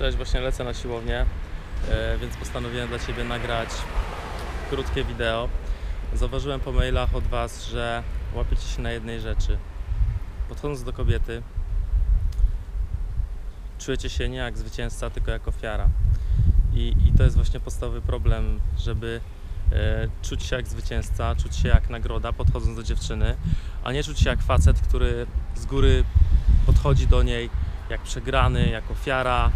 Cześć, właśnie lecę na siłownię, więc postanowiłem dla Ciebie nagrać krótkie wideo. Zauważyłem po mailach od Was, że łapiecie się na jednej rzeczy. Podchodząc do kobiety, czujecie się nie jak zwycięzca, tylko jak ofiara. I to jest właśnie podstawowy problem, żeby czuć się jak zwycięzca, czuć się jak nagroda, podchodząc do dziewczyny, a nie czuć się jak facet, który z góry podchodzi do niej jak przegrany, jak ofiara,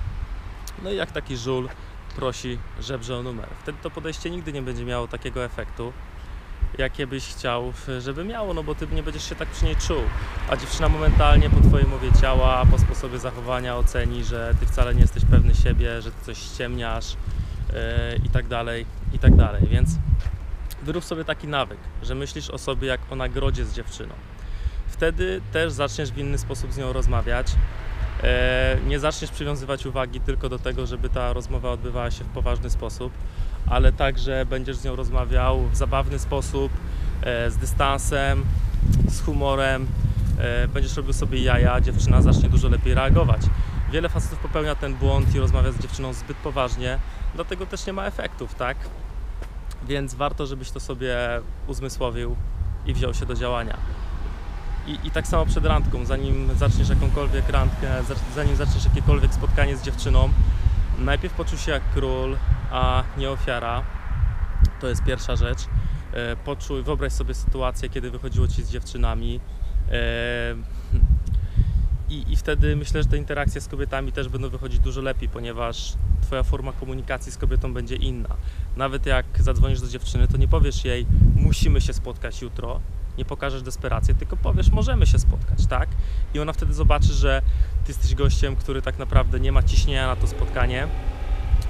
no i jak taki żul prosi, żebrze o numer. Wtedy to podejście nigdy nie będzie miało takiego efektu, jakie byś chciał, żeby miało, no bo Ty nie będziesz się tak przy niej czuł, a dziewczyna momentalnie po Twojej mowie ciała, po sposobie zachowania oceni, że Ty wcale nie jesteś pewny siebie, że Ty coś ściemniasz i tak dalej, więc wyrób sobie taki nawyk, że myślisz o sobie jak o nagrodzie z dziewczyną. Wtedy też zaczniesz w inny sposób z nią rozmawiać. Nie zaczniesz przywiązywać uwagi tylko do tego, żeby ta rozmowa odbywała się w poważny sposób, ale także będziesz z nią rozmawiał w zabawny sposób, z dystansem, z humorem, będziesz robił sobie jaja, dziewczyna zacznie dużo lepiej reagować. Wiele facetów popełnia ten błąd i rozmawia z dziewczyną zbyt poważnie, dlatego też nie ma efektów, tak? Więc warto, żebyś to sobie uzmysłowił i wziął się do działania. I tak samo przed randką, zanim zaczniesz jakąkolwiek randkę, zanim zaczniesz jakiekolwiek spotkanie z dziewczyną, najpierw poczuj się jak król, a nie ofiara. To jest pierwsza rzecz. Poczuj, wyobraź sobie sytuację, kiedy wychodziło Ci z dziewczynami. I wtedy myślę, że te interakcje z kobietami też będą wychodzić dużo lepiej, ponieważ Twoja forma komunikacji z kobietą będzie inna. Nawet jak zadzwonisz do dziewczyny, to nie powiesz jej, musimy się spotkać jutro. Nie pokażesz desperacji, tylko powiesz, możemy się spotkać, tak? I ona wtedy zobaczy, że Ty jesteś gościem, który tak naprawdę nie ma ciśnienia na to spotkanie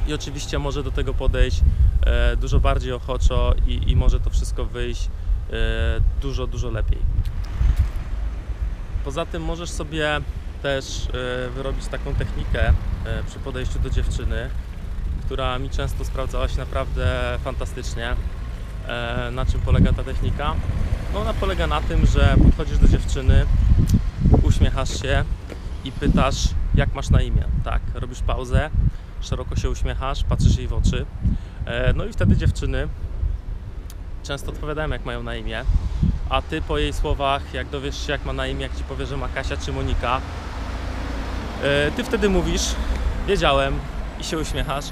i oczywiście może do tego podejść dużo bardziej ochoczo i może to wszystko wyjść dużo, dużo lepiej. Poza tym możesz sobie też wyrobić taką technikę przy podejściu do dziewczyny, która mi często sprawdzała się naprawdę fantastycznie. Na czym polega ta technika? No ona polega na tym, że podchodzisz do dziewczyny, uśmiechasz się i pytasz, jak masz na imię, tak? Robisz pauzę, szeroko się uśmiechasz, patrzysz jej w oczy, no i wtedy dziewczyny często odpowiadają, jak mają na imię, a Ty po jej słowach, jak dowiesz się, jak ma na imię, jak Ci powie, że ma Kasia czy Monika, Ty wtedy mówisz, wiedziałem i się uśmiechasz.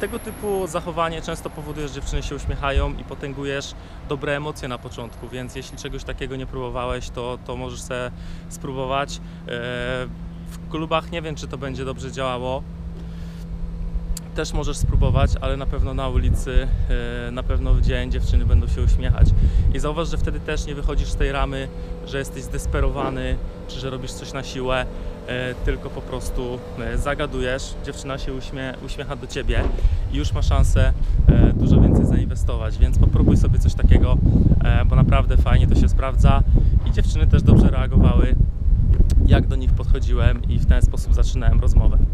Tego typu zachowanie często powoduje, że dziewczyny się uśmiechają i potęgujesz dobre emocje na początku, więc jeśli czegoś takiego nie próbowałeś, to możesz sobie spróbować. W klubach nie wiem, czy to będzie dobrze działało. Też możesz spróbować, ale na pewno na ulicy, na pewno w dzień dziewczyny będą się uśmiechać. I zauważ, że wtedy też nie wychodzisz z tej ramy, że jesteś zdesperowany, czy że robisz coś na siłę, tylko po prostu zagadujesz, dziewczyna się uśmiecha do Ciebie i już ma szansę dużo więcej zainwestować, więc popróbuj sobie coś takiego, bo naprawdę fajnie to się sprawdza i dziewczyny też dobrze reagowały, jak do nich podchodziłem i w ten sposób zaczynałem rozmowę.